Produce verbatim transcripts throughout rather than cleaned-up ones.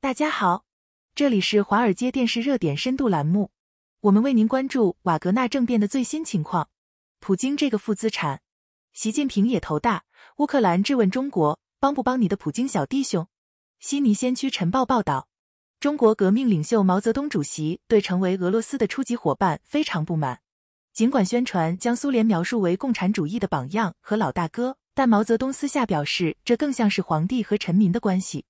大家好，这里是华尔街电视热点深度栏目，我们为您关注瓦格纳政变的最新情况。普京这个负资产，习近平也头大。乌克兰质问中国，帮不帮你的普京小弟兄？悉尼先驱晨报报道，中国革命领袖毛泽东主席对成为俄罗斯的初级伙伴非常不满。尽管宣传将苏联描述为共产主义的榜样和老大哥，但毛泽东私下表示，这更像是皇帝和臣民的关系。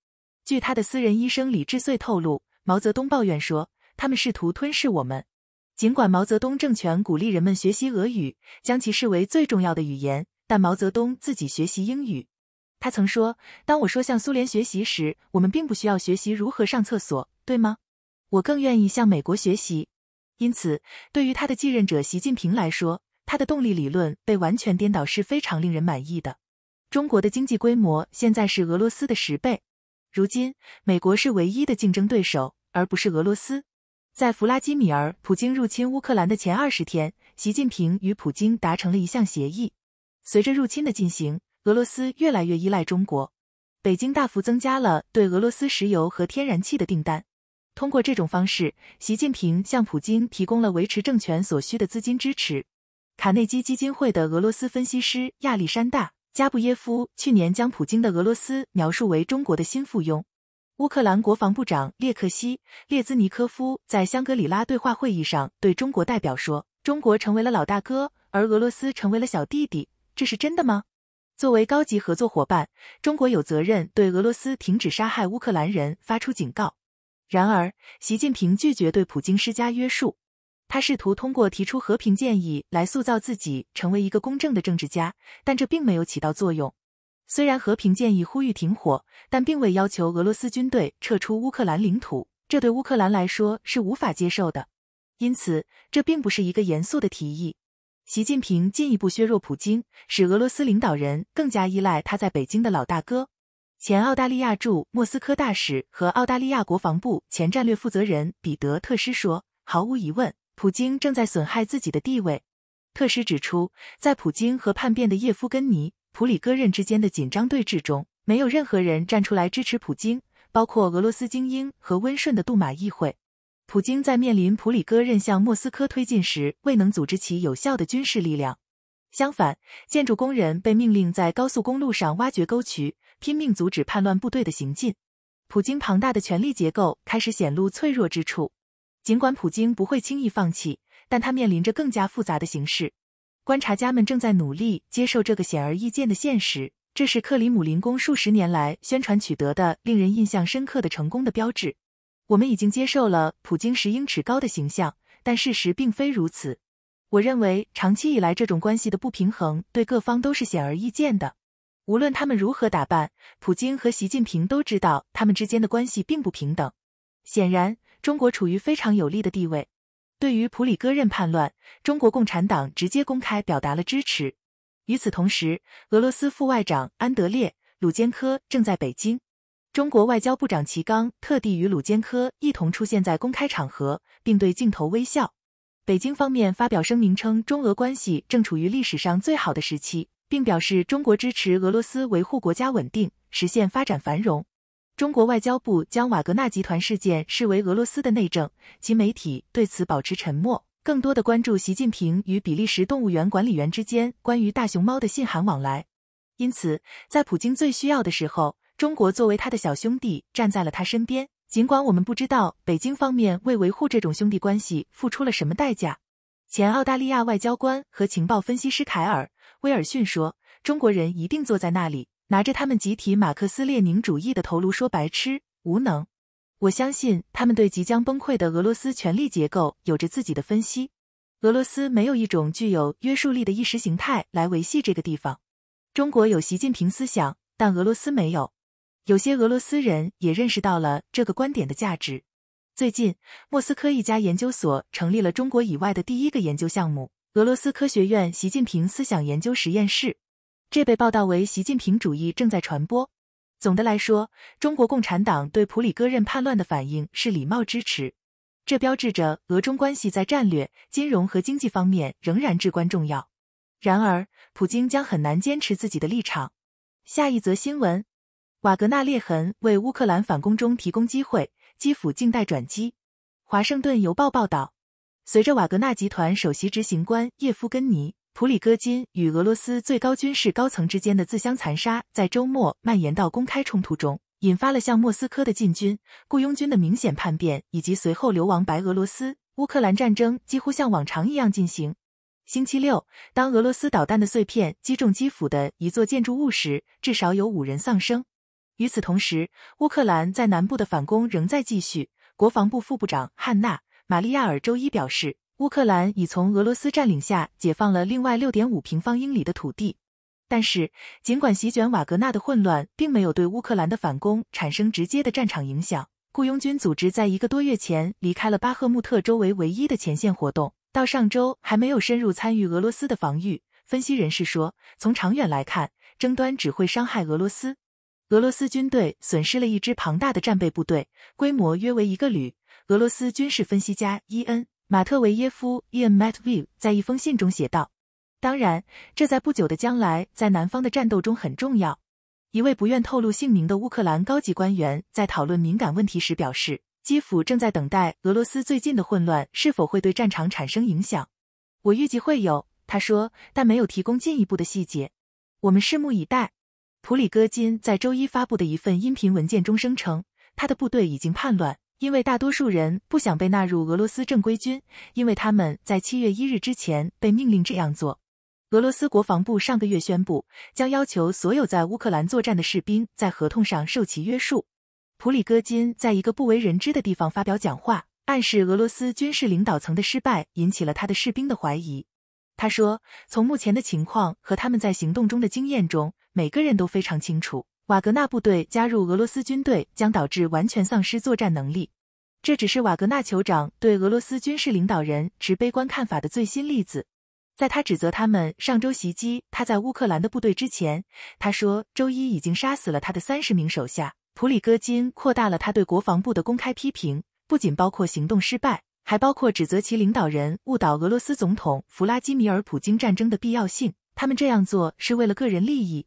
据他的私人医生李志穗透露，毛泽东抱怨说，他们试图吞噬我们。尽管毛泽东政权鼓励人们学习俄语，将其视为最重要的语言，但毛泽东自己学习英语。他曾说，当我说向苏联学习时，我们并不需要学习如何上厕所，对吗？我更愿意向美国学习。因此，对于他的继任者习近平来说，他的动力理论被完全颠倒是非常令人满意的。中国的经济规模现在是俄罗斯的十倍。如今，美国是唯一的竞争对手，而不是俄罗斯。在弗拉基米尔·普京入侵乌克兰的前二十天，习近平与普京达成了一项协议。随着入侵的进行，俄罗斯越来越依赖中国。北京大幅增加了对俄罗斯石油和天然气的订单。通过这种方式，习近平向普京提供了维持政权所需的资金支持。卡内基基金会的俄罗斯分析师亚历山大加布耶夫去年将普京的俄罗斯描述为中国的新附庸。乌克兰国防部长列克西·列兹尼科夫在香格里拉对话会议上对中国代表说，中国成为了老大哥，而俄罗斯成为了小弟弟，这是真的吗？作为高级合作伙伴，中国有责任对俄罗斯停止杀害乌克兰人发出警告。然而，习近平拒绝对普京施加约束。他试图通过提出和平建议来塑造自己成为一个公正的政治家，但这并没有起到作用。虽然和平建议呼吁停火，但并未要求俄罗斯军队撤出乌克兰领土，这对乌克兰来说是无法接受的。因此，这并不是一个严肃的提议。习近平进一步削弱普京，使俄罗斯领导人更加依赖他在北京的老大哥。前澳大利亚驻莫斯科大使和澳大利亚国防部前战略负责人彼得·特施说，毫无疑问，普京正在损害自己的地位。特施指出，在普京和叛变的叶夫根尼·普里戈任之间的紧张对峙中，没有任何人站出来支持普京，包括俄罗斯精英和温顺的杜马议会。普京在面临普里戈任向莫斯科推进时，未能组织起有效的军事力量。相反，建筑工人被命令在高速公路上挖掘沟渠，拼命阻止叛乱部队的行进。普京庞大的权力结构开始显露脆弱之处。尽管普京不会轻易放弃，但他面临着更加复杂的形势。观察家们正在努力接受这个显而易见的现实，这是克里姆林宫数十年来宣传取得的令人印象深刻的成功的标志。我们已经接受了普京十英尺高的形象，但事实并非如此。我认为长期以来这种关系的不平衡对各方都是显而易见的。无论他们如何打扮，普京和习近平都知道他们之间的关系并不平等。显然，中国处于非常有利的地位。对于普里戈任叛乱，中国共产党直接公开表达了支持。与此同时，俄罗斯副外长安德烈·鲁坚科正在北京。中国外交部长齐刚特地与鲁坚科一同出现在公开场合，并对镜头微笑。北京方面发表声明称，中俄关系正处于历史上最好的时期，并表示中国支持俄罗斯维护国家稳定，实现发展繁荣。中国外交部将瓦格纳集团事件视为俄罗斯的内政，其媒体对此保持沉默，更多的关注习近平与比利时动物园管理员之间关于大熊猫的信函往来。因此，在普京最需要的时候，中国作为他的小兄弟站在了他身边，尽管我们不知道北京方面为维护这种兄弟关系付出了什么代价。前澳大利亚外交官和情报分析师凯尔威尔逊说，中国人一定坐在那里，拿着他们集体马克思列宁主义的头颅说白痴、无能。我相信他们对即将崩溃的俄罗斯权力结构有着自己的分析。俄罗斯没有一种具有约束力的意识形态来维系这个地方。中国有习近平思想，但俄罗斯没有。有些俄罗斯人也认识到了这个观点的价值。最近，莫斯科一家研究所成立了中国以外的第一个研究项目，俄罗斯科学院习近平思想研究实验室，这被报道为习近平主义正在传播。总的来说，中国共产党对普里戈任叛乱的反应是礼貌支持，这标志着俄中关系在战略、金融和经济方面仍然至关重要。然而，普京将很难坚持自己的立场。下一则新闻，瓦格纳裂痕为乌克兰反攻中提供机会，基辅静待转机。华盛顿邮报报道，随着瓦格纳集团首席执行官叶夫根尼·普里戈金与俄罗斯最高军事高层之间的自相残杀在周末蔓延到公开冲突中，引发了向莫斯科的进军、雇佣军的明显叛变以及随后流亡白俄罗斯。乌克兰战争几乎像往常一样进行。星期六，当俄罗斯导弹的碎片击中基辅的一座建筑物时，至少有五人丧生。与此同时，乌克兰在南部的反攻仍在继续。国防部副部长汉娜·玛利亚尔周一表示，乌克兰已从俄罗斯占领下解放了另外 六点五 平方英里的土地。但是，尽管席卷瓦格纳的混乱并没有对乌克兰的反攻产生直接的战场影响，雇佣军组织在一个多月前离开了巴赫穆特周围唯一的前线活动，到上周还没有深入参与俄罗斯的防御。分析人士说，从长远来看，争端只会伤害俄罗斯。俄罗斯军队损失了一支庞大的战备部队，规模约为一个旅。俄罗斯军事分析家伊恩·马特维耶夫 伊恩·马特维耶夫 在一封信中写道，当然，这在不久的将来在南方的战斗中很重要。一位不愿透露姓名的乌克兰高级官员在讨论敏感问题时表示，基辅正在等待俄罗斯最近的混乱是否会对战场产生影响。我预计会有，他说，但没有提供进一步的细节。我们拭目以待。普里戈金在周一发布的一份音频文件中声称，他的部队已经叛乱，因为大多数人不想被纳入俄罗斯正规军，因为他们在七月一日之前被命令这样做。俄罗斯国防部上个月宣布，将要求所有在乌克兰作战的士兵在合同上受其约束。普里戈金在一个不为人知的地方发表讲话，暗示俄罗斯军事领导层的失败引起了他的士兵的怀疑。他说，从目前的情况和他们在行动中的经验中，每个人都非常清楚，瓦格纳部队加入俄罗斯军队将导致完全丧失作战能力。这只是瓦格纳酋长对俄罗斯军事领导人持悲观看法的最新例子。在他指责他们上周袭击他在乌克兰的部队之前，他说周一已经杀死了他的三十名手下。普里戈金扩大了他对国防部的公开批评，不仅包括行动失败，还包括指责其领导人误导俄罗斯总统弗拉基米尔·普京战争的必要性，他们这样做是为了个人利益。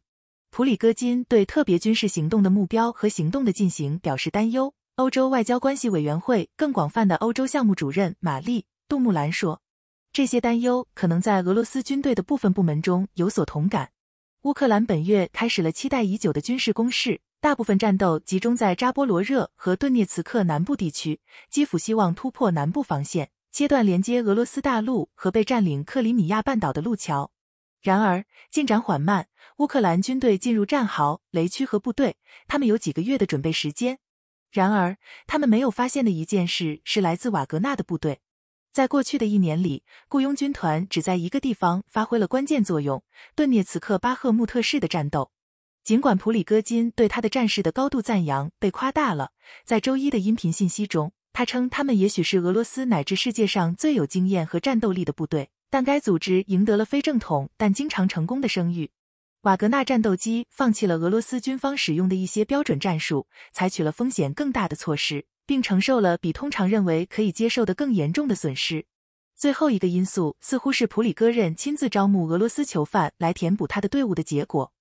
普里戈金对特别军事行动的目标和行动的进行表示担忧。欧洲外交关系委员会更广泛的欧洲项目主任玛丽·杜穆兰说，这些担忧可能在俄罗斯军队的部分部门中有所同感。乌克兰本月开始了期待已久的军事攻势，大部分战斗集中在扎波罗热和顿涅茨克南部地区，基辅希望突破南部防线，切断连接俄罗斯大陆和被占领克里米亚半岛的路桥。然而，进展缓慢，乌克兰军队进入战壕、雷区和部队，他们有几个月的准备时间。然而，他们没有发现的一件事是来自瓦格纳的部队。在过去的一年里，雇佣军团只在一个地方发挥了关键作用，顿涅茨克巴赫穆特市的战斗。尽管普里戈金对他的战士的高度赞扬被夸大了，在周一的音频信息中，他称他们也许是俄罗斯乃至世界上最有经验和战斗力的部队，但该组织赢得了非正统但经常成功的声誉。瓦格纳战斗机放弃了俄罗斯军方使用的一些标准战术，采取了风险更大的措施，并承受了比通常认为可以接受的更严重的损失。最后一个因素似乎是普里戈任亲自招募俄罗斯囚犯来填补他的队伍的结果。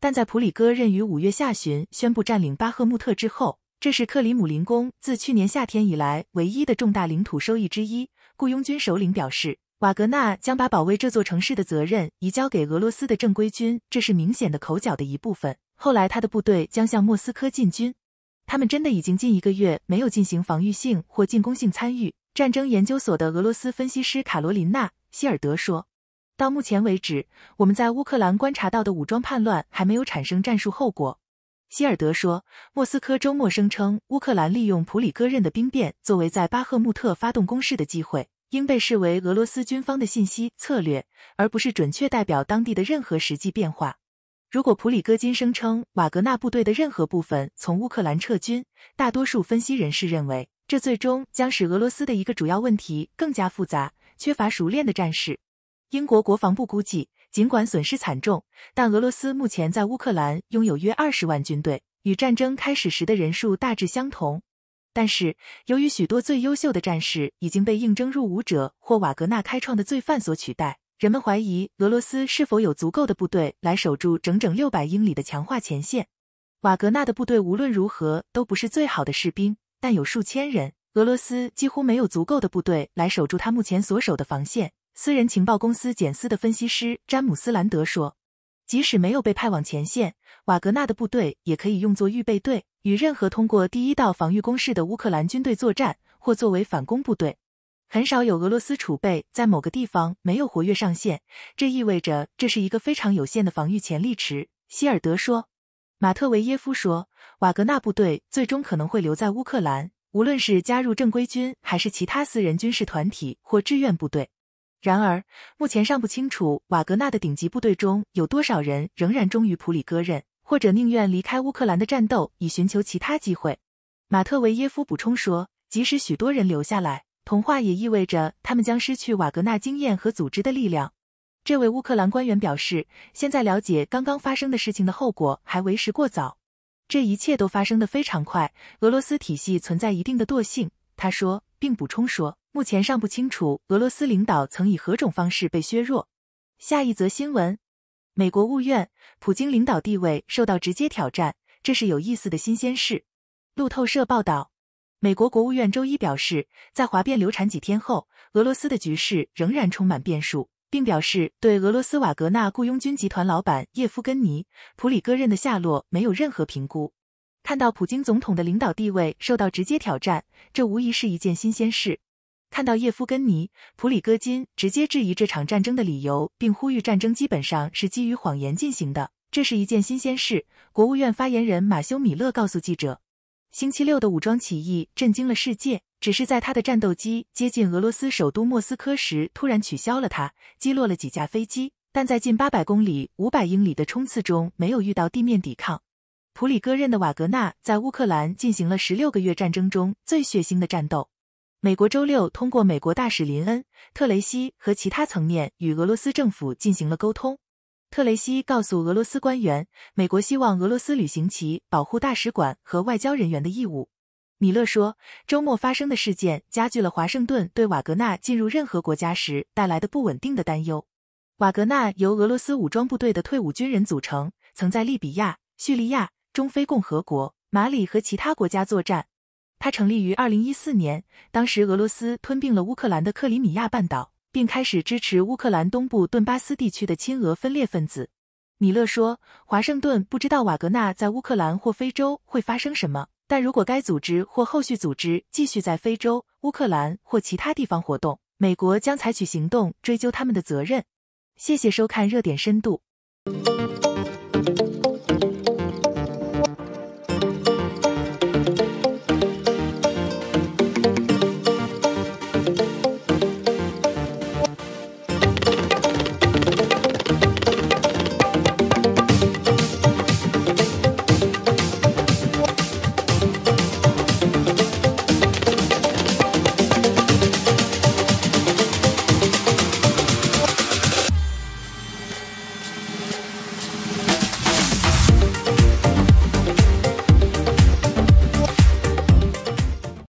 但在普里戈任于五月下旬宣布占领巴赫穆特之后，这是克里姆林宫自去年夏天以来唯一的重大领土收益之一。雇佣军首领表示，瓦格纳将把保卫这座城市的责任移交给俄罗斯的正规军，这是明显的口角的一部分。后来他的部队将向莫斯科进军。他们真的已经近一个月没有进行防御性或进攻性参与。战争研究所的俄罗斯分析师卡罗琳娜·希尔德说，到目前为止，我们在乌克兰观察到的武装叛乱还没有产生战术后果。希尔德说，莫斯科周末声称乌克兰利用普里戈任的兵变作为在巴赫穆特发动攻势的机会，应被视为俄罗斯军方的信息策略，而不是准确代表当地的任何实际变化。如果普里戈金声称瓦格纳部队的任何部分从乌克兰撤军，大多数分析人士认为，这最终将使俄罗斯的一个主要问题更加复杂，缺乏熟练的战士。英国国防部估计，尽管损失惨重，但俄罗斯目前在乌克兰拥有约二十万军队，与战争开始时的人数大致相同。但是，由于许多最优秀的战士已经被应征入伍者或瓦格纳开创的罪犯所取代，人们怀疑俄罗斯是否有足够的部队来守住整整六百英里的强化前线。瓦格纳的部队无论如何都不是最好的士兵，但有数千人，俄罗斯几乎没有足够的部队来守住他目前所守的防线。私人情报公司简斯的分析师詹姆斯·兰德说，即使没有被派往前线，瓦格纳的部队也可以用作预备队，与任何通过第一道防御工事的乌克兰军队作战，或作为反攻部队。很少有俄罗斯储备在某个地方没有活跃上限，这意味着这是一个非常有限的防御潜力池，希尔德说。马特维耶夫说，瓦格纳部队最终可能会留在乌克兰，无论是加入正规军还是其他私人军事团体或志愿部队。然而，目前尚不清楚瓦格纳的顶级部队中有多少人仍然忠于普里戈任，或者宁愿离开乌克兰的战斗以寻求其他机会。马特维耶夫补充说，即使许多人留下来，同化也意味着他们将失去瓦格纳经验和组织的力量。这位乌克兰官员表示，现在了解刚刚发生的事情的后果还为时过早。这一切都发生得非常快，俄罗斯体系存在一定的惰性，他说，并补充说，目前尚不清楚俄罗斯领导曾以何种方式被削弱。下一则新闻，美国务院，普京领导地位受到直接挑战，这是有意思的新鲜事。路透社报道，美国国务院周一表示，在哗变流产几天后，俄罗斯的局势仍然充满变数。并表示对俄罗斯瓦格纳雇佣军集团老板叶夫根尼·普里戈任的下落没有任何评估。看到普京总统的领导地位受到直接挑战，这无疑是一件新鲜事。看到叶夫根尼·普里戈金直接质疑这场战争的理由，并呼吁战争基本上是基于谎言进行的，这是一件新鲜事，国务院发言人马修·米勒告诉记者。星期六的武装起义震惊了世界，只是在他的战斗机接近俄罗斯首都莫斯科时突然取消了它，击落了几架飞机，但在近八百公里、五百英里的冲刺中没有遇到地面抵抗。普里戈任的瓦格纳在乌克兰进行了十六个月战争中最血腥的战斗。美国周六通过美国大使林恩·特雷西和其他层面与俄罗斯政府进行了沟通。特雷西告诉俄罗斯官员，美国希望俄罗斯履行其保护大使馆和外交人员的义务。米勒说，周末发生的事件加剧了华盛顿对瓦格纳进入任何国家时带来的不稳定的担忧。瓦格纳由俄罗斯武装部队的退伍军人组成，曾在利比亚、叙利亚、中非共和国、马里和其他国家作战。它成立于二零一四年，当时俄罗斯吞并了乌克兰的克里米亚半岛，并开始支持乌克兰东部顿巴斯地区的亲俄分裂分子。米勒说，华盛顿不知道瓦格纳在乌克兰或非洲会发生什么，但如果该组织或后续组织继续在非洲、乌克兰或其他地方活动，美国将采取行动追究他们的责任。谢谢收看热点深度。